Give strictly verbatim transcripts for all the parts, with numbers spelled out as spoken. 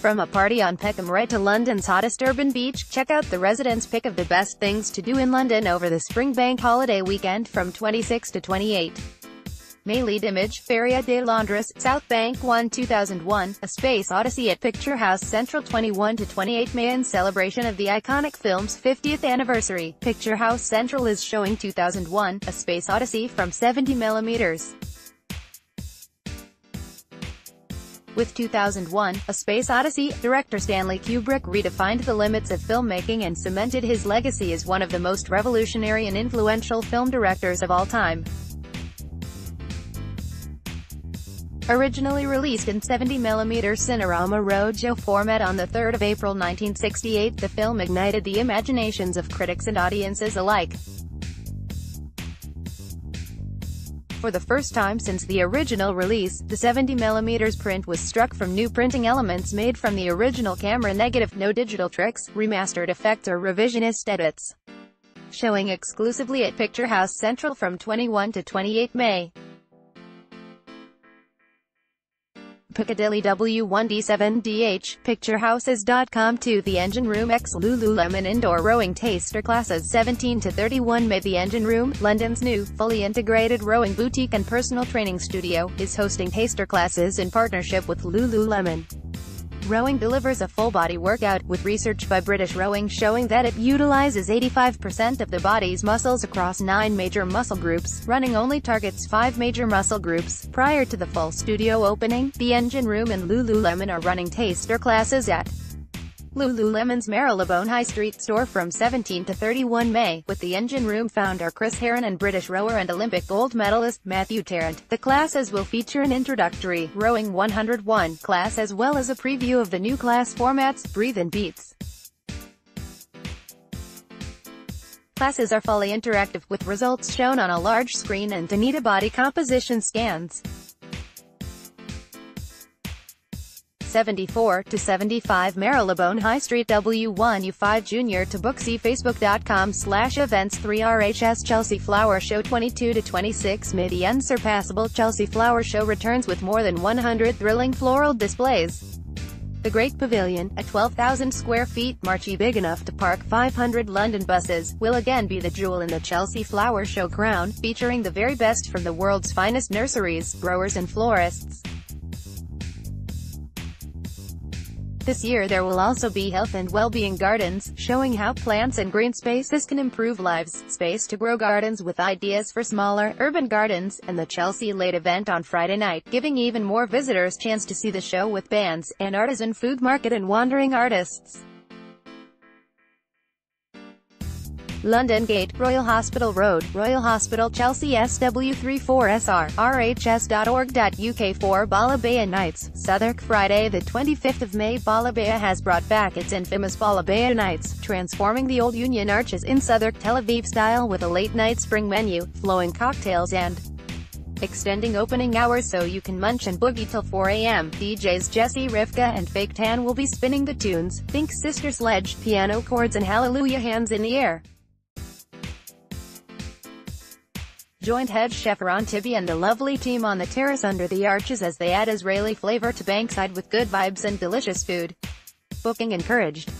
From a party on Peckham Rye to London's hottest urban beach, check out the residents' pick of the best things to do in London over the spring bank holiday weekend from twenty-six to twenty-eight. May. Lead image, Feria de Londres, South Bank one two thousand one, A Space Odyssey at Picturehouse Central twenty-one to twenty-eight May. In celebration of the iconic film's fiftieth anniversary, Picturehouse Central is showing two thousand one, A Space Odyssey from seventy millimeter. With two thousand one, A Space Odyssey, director Stanley Kubrick redefined the limits of filmmaking and cemented his legacy as one of the most revolutionary and influential film directors of all time. Originally released in seventy millimeter Cinerama Rojo format on the third of April nineteen sixty-eight, the film ignited the imaginations of critics and audiences alike. For the first time since the original release, the seventy millimeter print was struck from new printing elements made from the original camera negative, no digital tricks, remastered effects or revisionist edits. Showing exclusively at Picturehouse Central from twenty-one to twenty-eight May. Piccadilly W one D seven D H, picturehouses dot com to The Engine Room x Lululemon Indoor Rowing Taster Classes seventeen to thirty-one May. The Engine Room, London's new, fully integrated rowing boutique and personal training studio, is hosting taster classes in partnership with Lululemon. Rowing delivers a full-body workout, with research by British Rowing showing that it utilizes eighty-five percent of the body's muscles across nine major muscle groups. Running only targets five major muscle groups. Prior to the full studio opening, The Engine Room and Lululemon are running taster classes at Lululemon's Marylebone High Street store from seventeen to thirty-one May, with The Engine Room founder Chris Heron and British rower and Olympic gold medalist Matthew Tarrant. The classes will feature an introductory, Rowing one oh one class as well as a preview of the new class formats, Breathe and Beats. Classes are fully interactive, with results shown on a large screen and Danita body composition scans. seventy-four to seventy-five Marylebone High Street W one U five Junior to Booksy Facebook.com slash events three R H S Chelsea Flower Show twenty-two to twenty-six May. The unsurpassable Chelsea Flower Show returns with more than one hundred thrilling floral displays. The Great Pavilion, a twelve thousand square feet marquee big enough to park five hundred London buses, will again be the jewel in the Chelsea Flower Show crown, featuring the very best from the world's finest nurseries, growers and florists. This year there will also be health and well-being gardens, showing how plants and green spaces can improve lives, space to grow gardens with ideas for smaller, urban gardens, and the Chelsea Late event on Friday night, giving even more visitors chance to see the show with bands, an artisan food market and wandering artists. London Gate, Royal Hospital Road, Royal Hospital Chelsea S W three four S R, R H S dot org dot U K for Balabaya Nights, Southwark Friday the twenty-fifth of May. Balabaya has brought back its infamous Balabaya Nights, transforming the old Union Arches in Southwark Tel Aviv style with a late-night spring menu, flowing cocktails and extending opening hours so you can munch and boogie till four A M D Js Jesse Rivka and Fake Tan will be spinning the tunes, Think Sister Sledge, Piano Chords and Hallelujah Hands in the Air. Joined head chef Ron Tibby and the lovely team on the terrace under the arches as they add Israeli flavor to Bankside with good vibes and delicious food. Booking encouraged.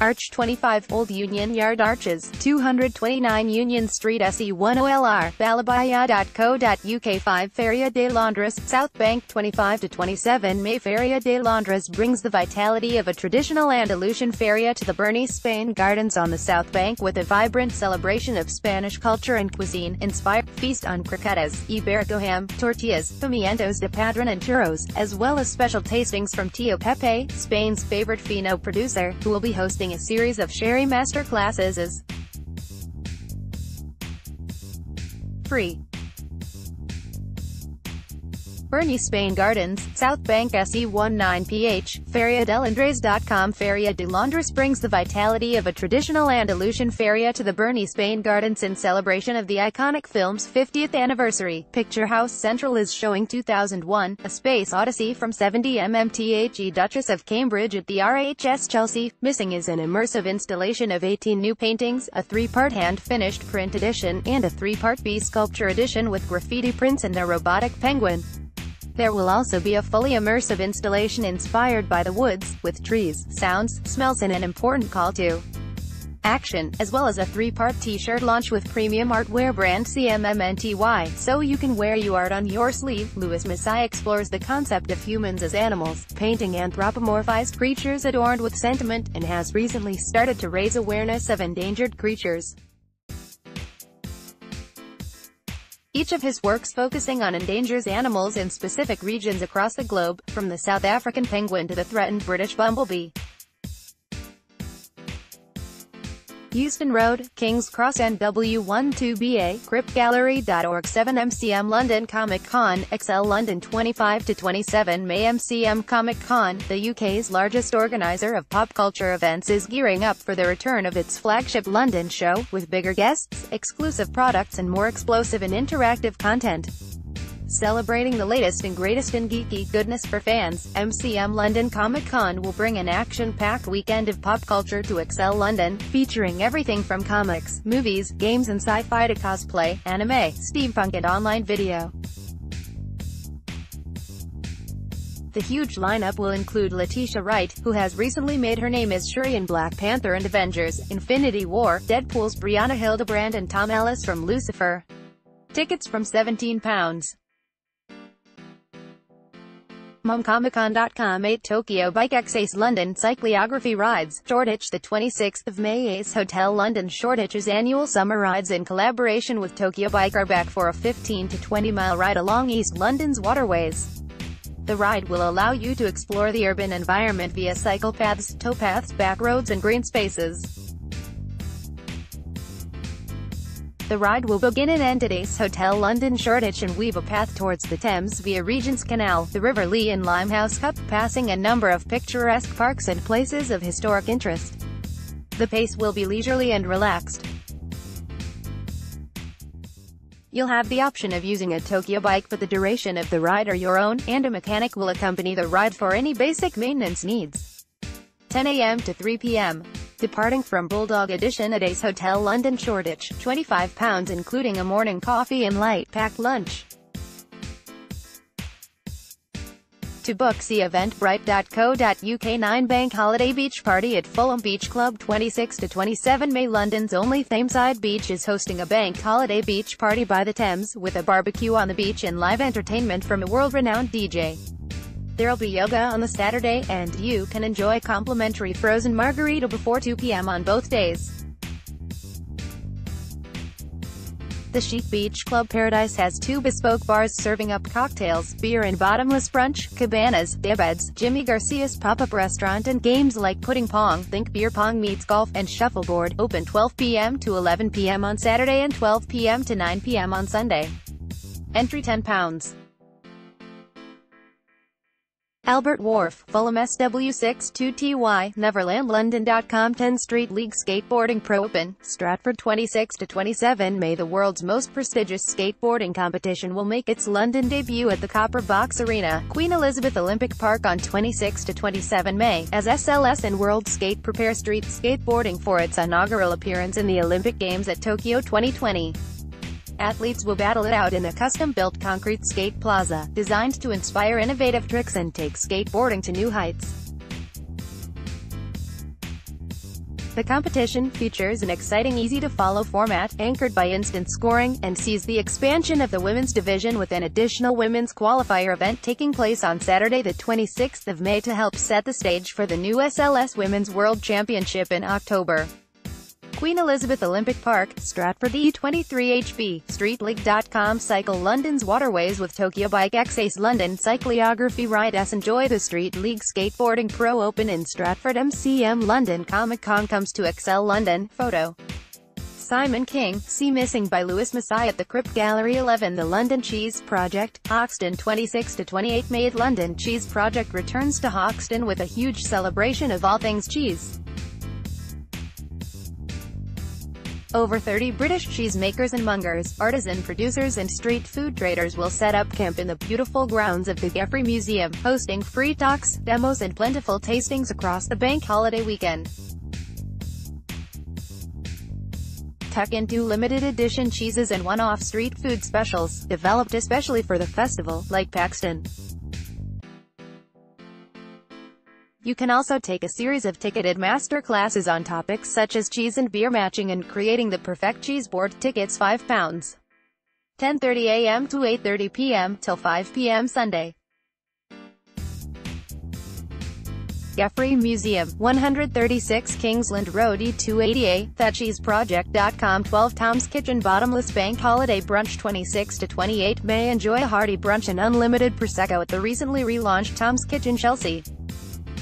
Arch twenty-five Old Union Yard Arches, two twenty-nine Union Street S E one O L R, balabaya dot co dot U K five Feria de Londres, South Bank twenty-five to twenty-seven May. Feria de Londres brings the vitality of a traditional Andalusian feria to the Bernice Spain Gardens on the South Bank with a vibrant celebration of Spanish culture and cuisine. Inspired, feast on croquetas, Iberico ham, tortillas, pimientos de padron and churros, as well as special tastings from Tio Pepe, Spain's favorite fino producer, who will be hosting a series of sherry master classes is free. Bernie Spain Gardens, South Bank S E nineteen P H, feria de londres dot com. Feria de Londres brings the vitality of a traditional Andalusian feria to the Bernie Spain Gardens in celebration of the iconic film's fiftieth anniversary. Picturehouse Central is showing two thousand one, A Space Odyssey from seventy millimeter. Duchess of Cambridge at the R H S Chelsea. Missing is an immersive installation of eighteen new paintings, a three-part hand-finished print edition, and a three-part B sculpture edition with graffiti prints and a robotic penguin. There will also be a fully immersive installation inspired by the woods, with trees, sounds, smells and an important call to action, as well as a three-part t-shirt launch with premium artwear brand C M M N T Y, so you can wear your art on your sleeve. Louis Masai explores the concept of humans as animals, painting anthropomorphized creatures adorned with sentiment, and has recently started to raise awareness of endangered creatures. Each of his works focusing on endangered animals in specific regions across the globe, from the South African penguin to the threatened British bumblebee. Euston Road, King's Cross N W one two B A, Crypt Gallery dot org. seven M C M London Comic Con, X L London twenty-five to twenty-seven May. M C M Comic Con, the U K's largest organiser of pop culture events, is gearing up for the return of its flagship London show, with bigger guests, exclusive products and more explosive and interactive content. Celebrating the latest and greatest in geeky goodness for fans, M C M London Comic Con will bring an action-packed weekend of pop culture to X L London, featuring everything from comics, movies, games and sci-fi to cosplay, anime, steampunk and online video. The huge lineup will include Letitia Wright, who has recently made her name as Shuri in Black Panther and Avengers, Infinity War, Deadpool's Brianna Hildebrand and Tom Ellis from Lucifer. Tickets from seventeen pounds. mom comic con dot com. eight Tokyo Bike X Ace London Cyclography Rides, Shoreditch the twenty-sixth of May. Ace Hotel London Shoreditch's annual summer rides in collaboration with Tokyo Bike are back for a fifteen to twenty mile ride along East London's waterways. The ride will allow you to explore the urban environment via cycle paths, towpaths, back roads and green spaces. The ride will begin and end at Ace Hotel London Shoreditch and weave a path towards the Thames via Regent's Canal, the River Lee and Limehouse Cup, passing a number of picturesque parks and places of historic interest. The pace will be leisurely and relaxed. You'll have the option of using a Tokyo bike for the duration of the ride or your own, and a mechanic will accompany the ride for any basic maintenance needs. ten a m to three p m Departing from Bulldog Edition at Ace Hotel London Shoreditch, twenty-five pounds including a morning coffee and light-packed lunch. To book, see eventbrite dot co dot U K. nine Bank Holiday Beach Party at Fulham Beach Club, twenty-six to twenty-seven May. London's only Thameside beach is hosting a bank holiday beach party by the Thames, with a barbecue on the beach and live entertainment from a world-renowned D J. There'll be yoga on the Saturday, and you can enjoy complimentary frozen margarita before two p m on both days. The Chic Beach Club Paradise has two bespoke bars serving up cocktails, beer and bottomless brunch, cabanas, daybeds, Jimmy Garcia's pop-up restaurant and games like putting pong, think beer pong meets golf, and shuffleboard, open twelve p m to eleven p m on Saturday and twelve p m to nine p m on Sunday. Entry ten pounds. Albert Wharf, Fulham S W six two T Y, Neverland London dot com. ten Street League Skateboarding Pro Open, Stratford twenty-six to twenty-seven May. The world's most prestigious skateboarding competition will make its London debut at the Copper Box Arena, Queen Elizabeth Olympic Park on twenty-six to twenty-seven May, as S L S and World Skate prepare street skateboarding for its inaugural appearance in the Olympic Games at Tokyo twenty twenty. Athletes will battle it out in a custom-built concrete skate plaza, designed to inspire innovative tricks and take skateboarding to new heights. The competition features an exciting easy-to-follow format, anchored by instant scoring, and sees the expansion of the women's division with an additional women's qualifier event taking place on Saturday the twenty-sixth of May to help set the stage for the new S L S Women's World Championship in October. Queen Elizabeth Olympic Park, Stratford E twenty-three H B, street league dot com. Cycle London's waterways with Tokyo Bike X Ace London Cyclography Rides. Enjoy the Street League Skateboarding Pro Open in Stratford. M C M London Comic Con comes to X L London. Photo Simon King, see Missing by Louis Masai at the Crypt Gallery. eleven The London Cheese Project, Hoxton twenty-six to twenty-eight May. London Cheese Project returns to Hoxton with a huge celebration of all things cheese. Over thirty British cheesemakers and mongers, artisan producers and street food traders will set up camp in the beautiful grounds of the Geffrye Museum, hosting free talks, demos and plentiful tastings across the bank holiday weekend. Tuck into limited edition cheeses and one-off street food specials, developed especially for the festival, like Paxton You can also take a series of ticketed master classes on topics such as cheese and beer matching and creating the perfect cheese board. Tickets five pounds. ten thirty a m to eight thirty p m till five p m Sunday. Geffrye Museum, one thirty-six Kingsland Road E two eighty A, thatcheeseproject dot com. twelve Tom's Kitchen Bottomless Bank Holiday Brunch twenty-six to twenty-eight May. Enjoy a hearty brunch and unlimited Prosecco at the recently relaunched Tom's Kitchen Chelsea.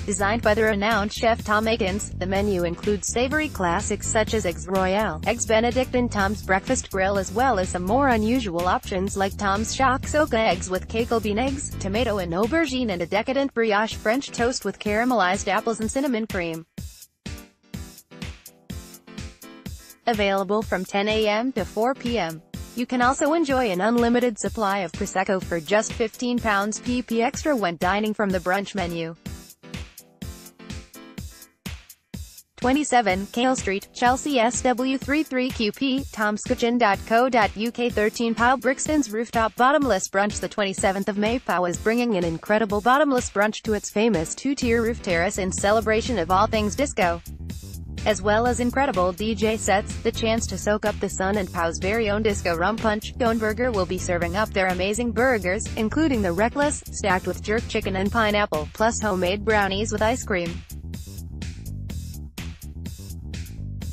Designed by the renowned chef Tom Aikens, the menu includes savory classics such as Eggs Royale, Eggs Benedict and Tom's Breakfast Grill, as well as some more unusual options like Tom's Shakshoka eggs with kekel bean eggs, tomato and aubergine, and a decadent brioche French toast with caramelized apples and cinnamon cream. Available from ten a m to four p m You can also enjoy an unlimited supply of Prosecco for just fifteen pounds p p extra when dining from the brunch menu. twenty-seven, Cale Street, Chelsea S W thirty-three Q P, tomskitchen dot co dot U K. thirteen POW Brixton's Rooftop Bottomless Brunch. The twenty-seventh of May, POW is bringing an incredible bottomless brunch to its famous two-tier roof terrace in celebration of all things disco. As well as incredible D J sets, the chance to soak up the sun, and POW's very own disco rum punch, Goneburger, will be serving up their amazing burgers, including the Reckless, stacked with jerk chicken and pineapple, plus homemade brownies with ice cream.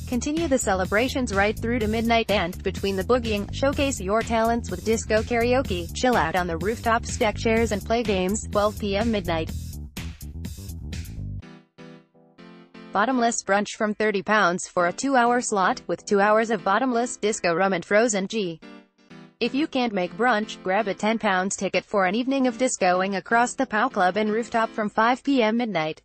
Continue the celebrations right through to midnight and, between the boogieing, showcase your talents with disco karaoke, chill out on the rooftop stack chairs and play games, twelve p m midnight. Bottomless brunch from thirty pounds for a two-hour slot, with two hours of bottomless disco rum and frozen ghee. If you can't make brunch, grab a ten pounds ticket for an evening of discoing across the POW Club and Rooftop from five p m midnight.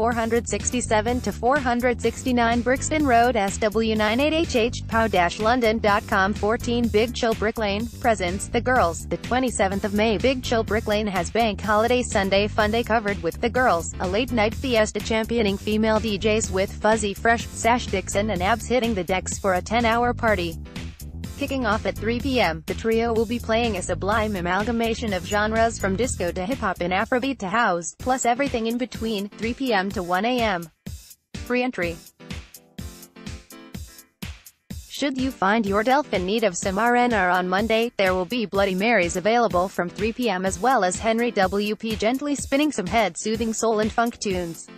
four sixty-seven to four sixty-nine Brixton Road S W nine eight H H, pow dash london dot com. fourteen Big Chill Brick Lane, Presents, The Girls. The twenty-seventh of May, Big Chill Brick Lane has Bank Holiday Sunday Fun Day covered with The Girls, a late-night fiesta championing female D Js with Fuzzy Fresh, Sash Dixon and Abs hitting the decks for a ten-hour party. Kicking off at three p m, the trio will be playing a sublime amalgamation of genres from disco to hip-hop and Afrobeat to house, plus everything in between, three p m to one a m Free entry. Should you find your delf in need of some R and R on Monday, there will be Bloody Marys available from three p m as well as Henry W P gently spinning some head-soothing soul and funk tunes.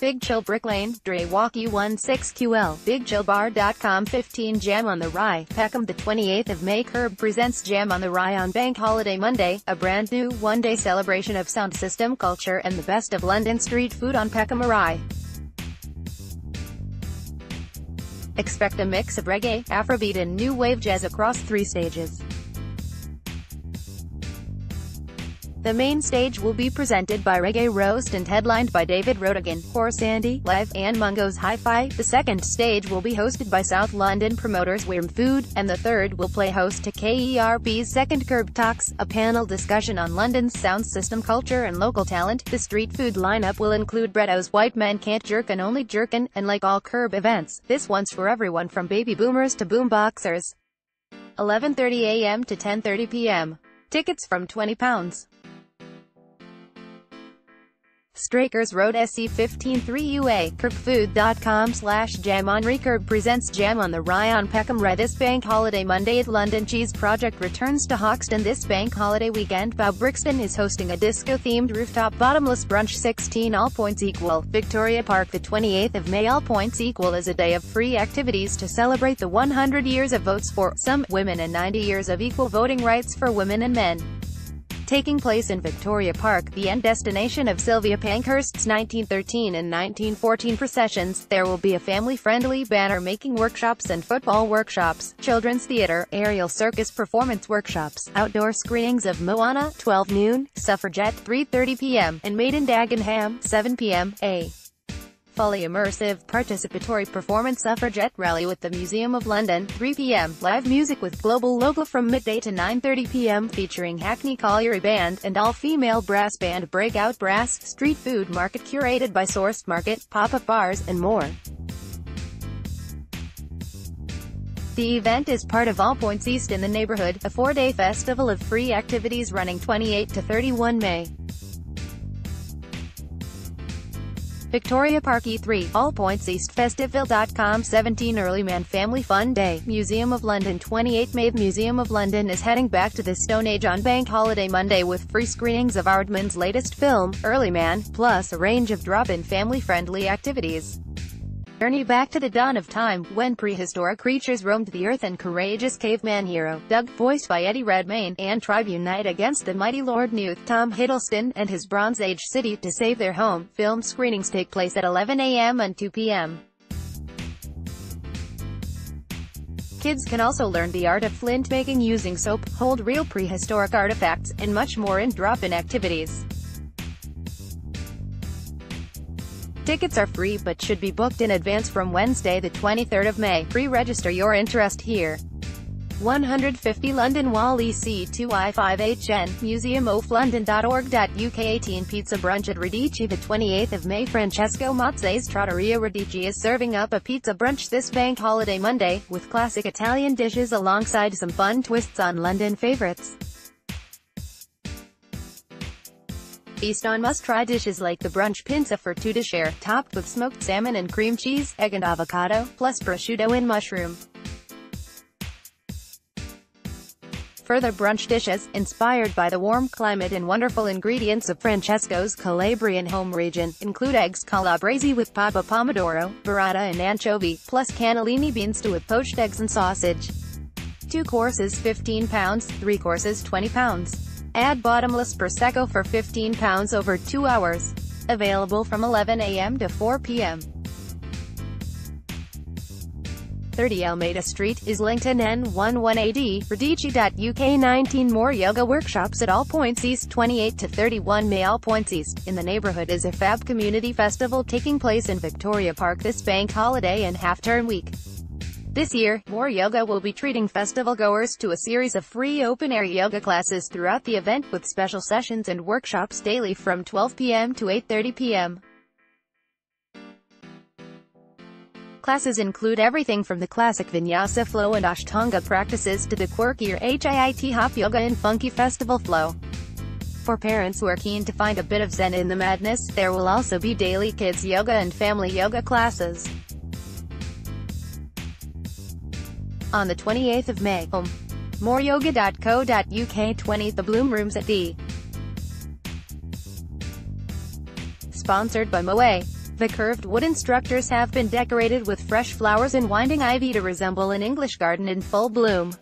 Big Chill Brick Lane, Dre Walkie sixteen Q L, big chill bar dot com. fifteen Jam on the Rye, Peckham. The twenty-eighth of May, KERB presents Jam on the Rye on Bank Holiday Monday, a brand new one-day celebration of sound system culture and the best of London street food on Peckham Rye. Expect a mix of reggae, Afrobeat and new wave jazz across three stages. The main stage will be presented by Reggae Roast and headlined by David Rodigan, Horse Andy, Live, and Mungo's Hi-Fi. The second stage will be hosted by South London promoters Worm Food, and the third will play host to KERB's second KERB Talks, a panel discussion on London's sound system culture and local talent. The street food lineup will include Bretto's White Men Can't Jerkin' Only Jerkin', and like all KERB events, this one's for everyone from baby boomers to boomboxers. eleven thirty a m to ten thirty p m Tickets from twenty pounds. Strakers Road S C fifteen three U A, kerbfood dot com slash jam on Rye. KERB presents Jam on the Rye on Peckham Rye this Bank Holiday Monday. At London Cheese Project returns to Hoxton this Bank Holiday weekend. POW Brixton is hosting a disco-themed rooftop bottomless brunch. sixteen All Points Equal, Victoria Park. The twenty-eighth of May, All Points Equal is a day of free activities to celebrate the one hundred years of votes for some women and ninety years of equal voting rights for women and men. Taking place in Victoria Park, the end destination of Sylvia Pankhurst's nineteen thirteen and nineteen fourteen processions, there will be a family-friendly banner-making workshops and football workshops, children's theatre, aerial circus performance workshops, outdoor screenings of Moana, twelve noon, Suffragette, three thirty p m, and Maiden Dagenham, seven p m, a fully immersive, participatory performance Suffragette rally with the Museum of London, three p m, live music with Global Local from midday to nine thirty p m featuring Hackney Colliery Band and all-female brass band Breakout Brass, street food market curated by Sourced Market, pop-up bars, and more. The event is part of All Points East in the Neighbourhood, a four-day festival of free activities running twenty-eighth to thirty-first May. Victoria Park E three, All Points East, Festiveville dot com seventeen Early Man Family Fun Day, Museum of London twenty-eight May. The Museum of London is heading back to the Stone Age on Bank Holiday Monday with free screenings of Aardman's latest film, Early Man, plus a range of drop-in family-friendly activities. Journey back to the dawn of time, when prehistoric creatures roamed the earth and courageous caveman hero, Doug, voiced by Eddie Redmayne, and tribe unite against the mighty Lord Newt, Tom Hiddleston, and his Bronze Age city to save their home. Film screenings take place at eleven a m and two p m Kids can also learn the art of flint making using soap, hold real prehistoric artifacts, and much more in drop-in activities. Tickets are free but should be booked in advance from Wednesday the twenty-third of May. Pre-register your interest here. one hundred fifty London Wall E C two I five H N, museum of london dot org dot U K eighteen Pizza Brunch at Radici the twenty-eighth of May. Francesco Mazze's Trattoria Radici is serving up a pizza brunch this Bank Holiday Monday, with classic Italian dishes alongside some fun twists on London favourites. Feast on must-try dishes like the brunch pinza for two to share, topped with smoked salmon and cream cheese, egg and avocado, plus prosciutto and mushroom. Further brunch dishes, inspired by the warm climate and wonderful ingredients of Francesco's Calabrian home region, include eggs calabrese with papa pomodoro, burrata and anchovy, plus cannellini beans stew with poached eggs and sausage. Two courses fifteen pounds, three courses twenty pounds. Add bottomless Prosecco for fifteen pounds over two hours. Available from eleven a m to four p m thirty Almeida Street, Islington N eleven A D, Radici dot U K nineteen More Yoga workshops at All Points East twenty-eight to thirty-one May. All Points East, in the neighborhood, is a fab community festival taking place in Victoria Park this Bank Holiday and half-term week. This year, MoreYoga will be treating festival-goers to a series of free open-air yoga classes throughout the event, with special sessions and workshops daily from twelve p m to eight thirty p m Classes include everything from the classic vinyasa flow and ashtanga practices to the quirkier HIIT hop yoga and funky festival flow. For parents who are keen to find a bit of zen in the madness, there will also be daily kids yoga and family yoga classes. On the twenty-eighth of May, um, moreyoga dot co dot U K twenty The Bloom Rooms at the Sponsored by Moe. The curved wooden structures have been decorated with fresh flowers and winding ivy to resemble an English garden in full bloom.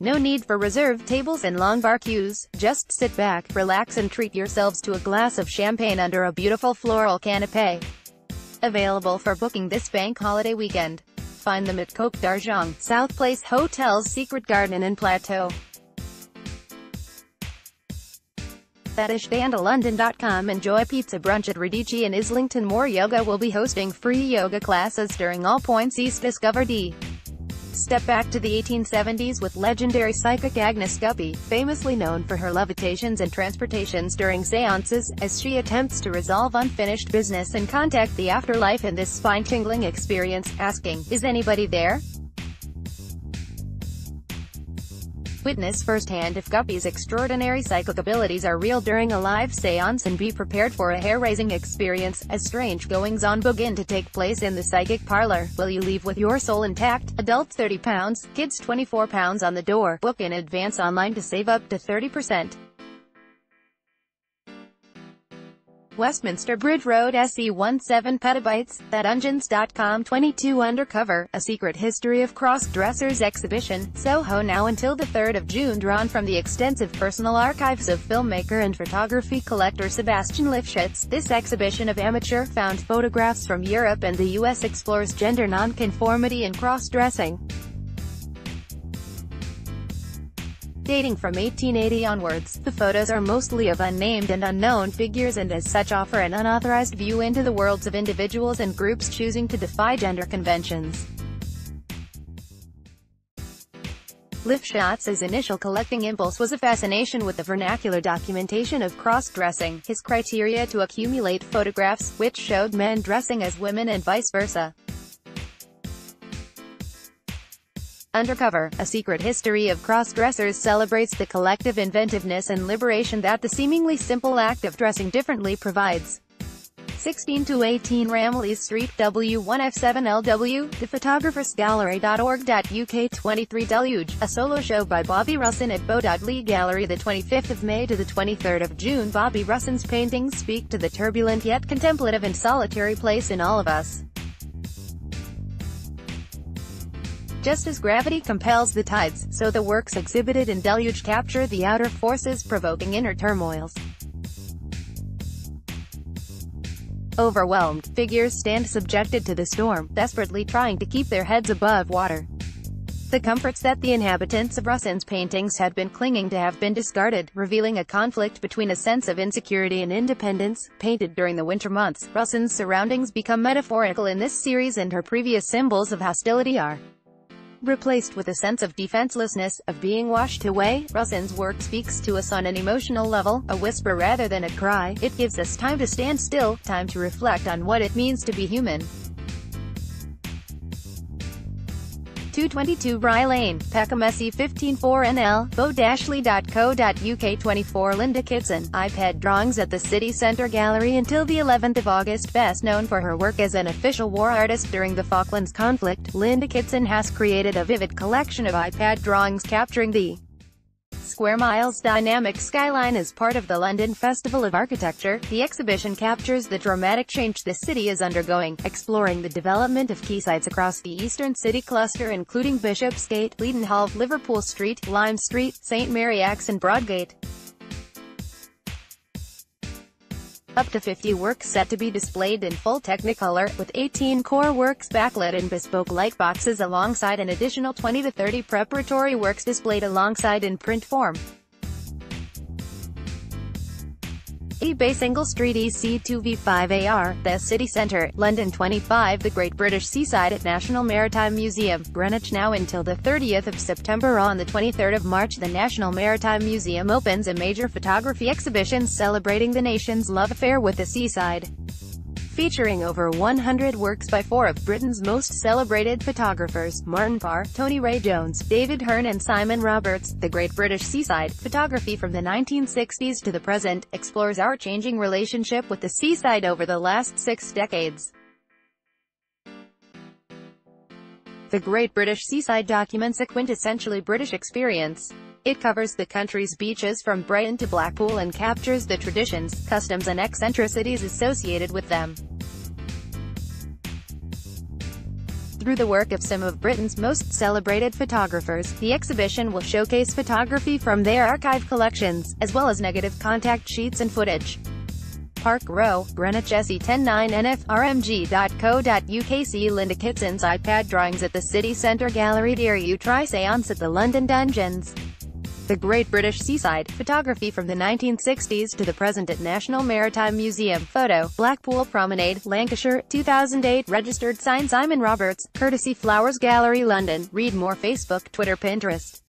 No need for reserved tables and long bar queues, just sit back, relax and treat yourselves to a glass of champagne under a beautiful floral canapé. Available for booking this Bank Holiday weekend. Find them at Coque d'Argent, South Place Hotels Secret Garden and Plateau. fetish banda london dot com. Enjoy pizza brunch at Radici in Islington. More Yoga will be hosting free yoga classes during All Points East. Discover D. Step back to the eighteen seventies with legendary psychic Agnes Guppy, famously known for her levitations and transportations during seances, as she attempts to resolve unfinished business and contact the afterlife in this spine-tingling experience, asking, "Is anybody there?" Witness firsthand if Guppy's extraordinary psychic abilities are real during a live seance, and be prepared for a hair-raising experience, as strange goings-on begin to take place in the psychic parlor. Will you leave with your soul intact? Adults thirty pounds, kids twenty-four pounds on the door. Book in advance online to save up to thirty percent. Westminster Bridge Road S E seventeen petabytes, that engines dot com twenty-two Undercover, A Secret History of Cross-Dressers exhibition, Soho now until the third of June. Drawn from the extensive personal archives of filmmaker and photography collector Sebastian Lifshitz, this exhibition of amateur-found photographs from Europe and the U S explores gender nonconformity and cross-dressing. Dating from eighteen eighty onwards, the photos are mostly of unnamed and unknown figures, and as such offer an unauthorized view into the worlds of individuals and groups choosing to defy gender conventions. Lifshitz's initial collecting impulse was a fascination with the vernacular documentation of cross-dressing, his criteria to accumulate photographs, which showed men dressing as women and vice versa. Undercover, A Secret History of Cross-Dressers celebrates the collective inventiveness and liberation that the seemingly simple act of dressing differently provides. sixteen to eighteen Ramillies Street, W one F seven L W, the photographers gallery dot org dot U K twenty-three Deluge, a solo show by Bobby Russin at Bow.Lee Gallery the twenty-fifth of May to the twenty-third of June. Bobby Russin's paintings speak to the turbulent yet contemplative and solitary place in all of us. Just as gravity compels the tides, so the works exhibited in Deluge capture the outer forces provoking inner turmoils. Overwhelmed, figures stand subjected to the storm, desperately trying to keep their heads above water. The comforts that the inhabitants of Russin's paintings had been clinging to have been discarded, revealing a conflict between a sense of insecurity and independence. Painted during the winter months, Russin's surroundings become metaphorical in this series, and her previous symbols of hostility are replaced with a sense of defenselessness, of being washed away. Russin's work speaks to us on an emotional level, a whisper rather than a cry. It gives us time to stand still, time to reflect on what it means to be human. two twenty-two Rye Lane, Peckham S E fifteen four N L, bow dash lee dot co dot U K twenty-four Linda Kitson, iPad drawings at the City Centre Gallery until the eleventh of August. Best known for her work as an official war artist during the Falklands conflict, Linda Kitson has created a vivid collection of iPad drawings capturing the square mile's dynamic skyline. As part of the London Festival of Architecture, the exhibition captures the dramatic change the city is undergoing, exploring the development of key sites across the eastern city cluster including Bishopsgate, Leadenhall, Liverpool Street, Lime Street, Saint Mary Axe and Broadgate. Up to fifty works set to be displayed in full Technicolor, with eighteen core works backlit in bespoke light boxes alongside an additional twenty to thirty preparatory works displayed alongside in print form. eBay Single Street E C two V five A R, the City Centre, London twenty-five. The Great British Seaside at National Maritime Museum, Greenwich now until the thirtieth of September. On the twenty-third of March the National Maritime Museum opens a major photography exhibition celebrating the nation's love affair with the seaside, featuring over one hundred works by four of Britain's most celebrated photographers, Martin Parr, Tony Ray Jones, David Hearn and Simon Roberts. The Great British Seaside, photography from the nineteen sixties to the present, explores our changing relationship with the seaside over the last six decades. The Great British Seaside documents a quintessentially British experience. It covers the country's beaches from Brighton to Blackpool and captures the traditions, customs and eccentricities associated with them. Through the work of some of Britain's most celebrated photographers, the exhibition will showcase photography from their archive collections, as well as negative contact sheets and footage. Park Row, Greenwich S E ten nine N F, R M G dot co dot U K. See Linda Kitson's iPad drawings at the City Centre Gallery. Dare you try seance at the London Dungeons? The Great British Seaside, photography from the nineteen sixties to the present at National Maritime Museum. Photo, Blackpool Promenade, Lancashire, two thousand eight. Registered sign Simon Roberts, courtesy Flowers Gallery London. Read more: Facebook, Twitter, Pinterest.